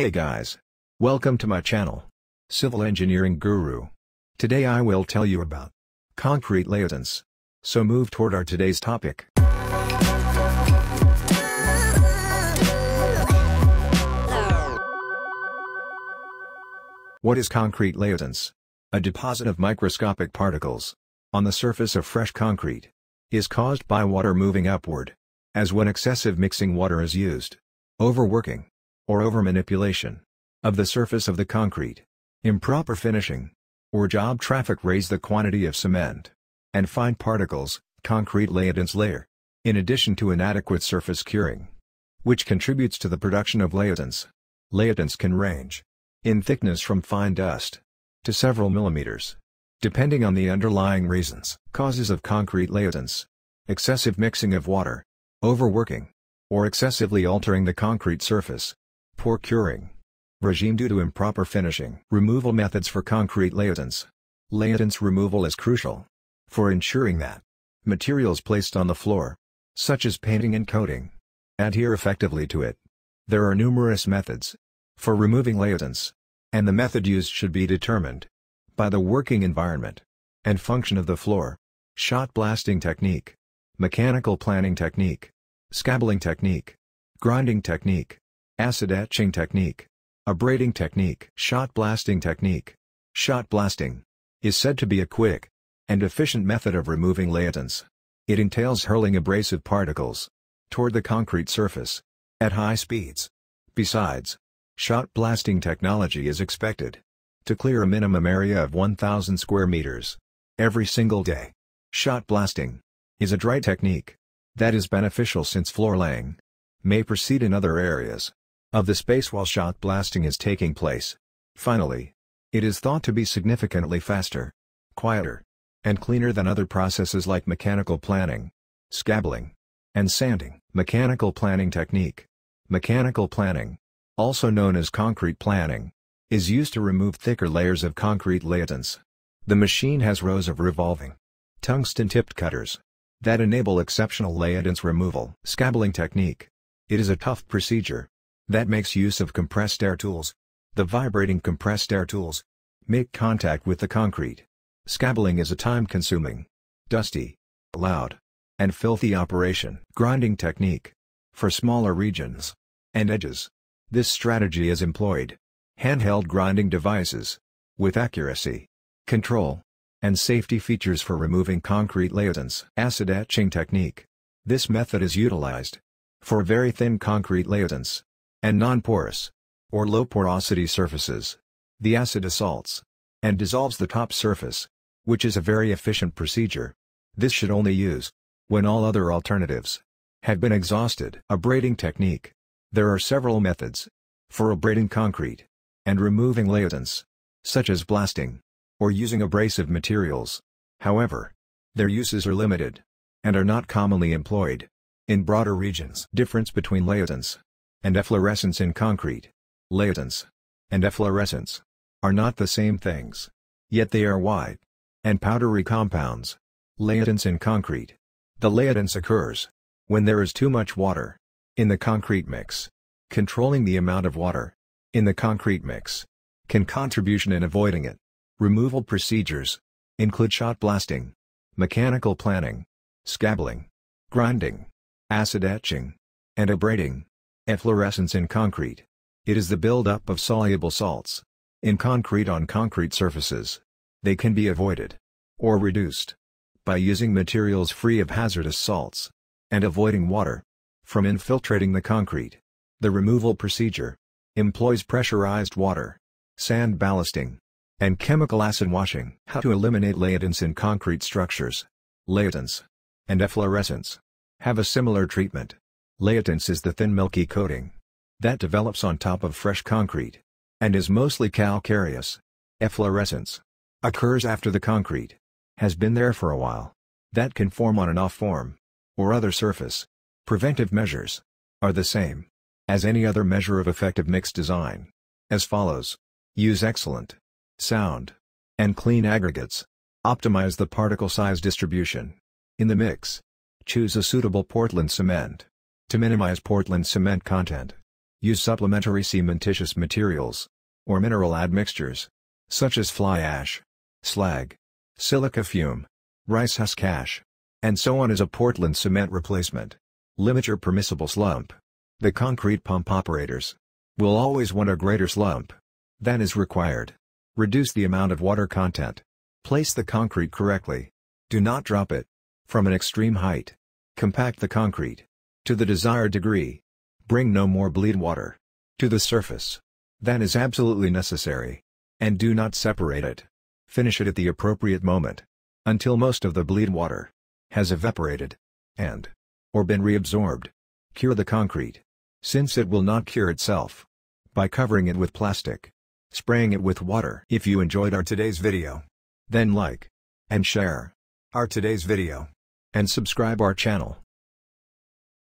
Hey guys! Welcome to my channel, Civil Engineering Guru. Today I will tell you about concrete laitance. So move toward our today's topic. What is concrete laitance? A deposit of microscopic particles on the surface of fresh concrete is caused by water moving upward, as when excessive mixing water is used, overworking, or over-manipulation of the surface of the concrete, improper finishing, or job traffic raise the quantity of cement and fine particles, concrete laitance layer, in addition to inadequate surface curing, which contributes to the production of laitance. Laitance can range in thickness from fine dust to several millimeters, depending on the underlying reasons. Causes of concrete laitance: excessive mixing of water, overworking, or excessively altering the concrete surface, poor curing regime due to improper finishing. Removal methods for concrete laitance. Laitance removal is crucial for ensuring that materials placed on the floor, such as painting and coating, adhere effectively to it. There are numerous methods for removing laitance, and the method used should be determined by the working environment and function of the floor. Shot blasting technique, mechanical planing technique, scabbling technique, grinding technique, acid etching technique, abrading technique. Shot blasting technique. Shot blasting is said to be a quick and efficient method of removing laitance. It entails hurling abrasive particles toward the concrete surface at high speeds. Besides, shot blasting technology is expected to clear a minimum area of 1,000 square meters every single day. Shot blasting is a dry technique that is beneficial since floor laying may proceed in other areas of the space while shot blasting is taking place. Finally, it is thought to be significantly faster, quieter, and cleaner than other processes like mechanical planing, scabbling, and sanding. Mechanical planing technique. Mechanical planing, also known as concrete planing, is used to remove thicker layers of concrete laitance. The machine has rows of revolving, tungsten-tipped cutters that enable exceptional laitance removal. Scabbling technique. It is a tough procedure that makes use of compressed air tools. The vibrating compressed air tools make contact with the concrete. Scabbling is a time-consuming, dusty, loud, and filthy operation. Grinding technique. For smaller regions and edges, this strategy is employed. Handheld grinding devices with accuracy, control, and safety features for removing concrete laitance. Acid etching technique. This method is utilized for very thin concrete laitance and non-porous or low porosity surfaces. The acid assaults and dissolves the top surface, which is a very efficient procedure. This should only use when all other alternatives have been exhausted. Abrading technique. There are several methods for abrading concrete and removing laitance, such as blasting or using abrasive materials. However, their uses are limited and are not commonly employed in broader regions. Difference between laitance and efflorescence in concrete. Laitance and efflorescence are not the same things, yet they are white and powdery compounds. Laitance in concrete. The laitance occurs when there is too much water in the concrete mix. Controlling the amount of water in the concrete mix can contribution in avoiding it. Removal procedures include shot blasting, mechanical planing, scabbling, grinding, acid etching, and abrading. Efflorescence in concrete. It is the buildup of soluble salts in concrete on concrete surfaces. They can be avoided or reduced by using materials free of hazardous salts and avoiding water from infiltrating the concrete. The removal procedure employs pressurized water, sand ballasting, and chemical acid washing. How to eliminate laitance in concrete structures. Laitance and efflorescence have a similar treatment. Laitance is the thin milky coating that develops on top of fresh concrete and is mostly calcareous. Efflorescence occurs after the concrete has been there for a while. That can form on an off form or other surface. Preventive measures are the same as any other measure of effective mix design, as follows. Use excellent, sound, and clean aggregates. Optimize the particle size distribution in the mix. Choose a suitable Portland cement to minimize Portland cement content. Use supplementary cementitious materials or mineral admixtures such as fly ash, slag, silica fume, rice husk ash, and so on as a Portland cement replacement. Limit your permissible slump. The concrete pump operators will always want a greater slump than is required. Reduce the amount of water content. Place the concrete correctly. Do not drop it from an extreme height. Compact the concrete to the desired degree. Bring no more bleed water to the surface than is absolutely necessary, and do not separate it. Finish it at the appropriate moment until most of the bleed water has evaporated and or been reabsorbed. Cure the concrete, since it will not cure itself, by covering it with plastic, spraying it with water. If you enjoyed our today's video, then like and share our today's video and subscribe our channel.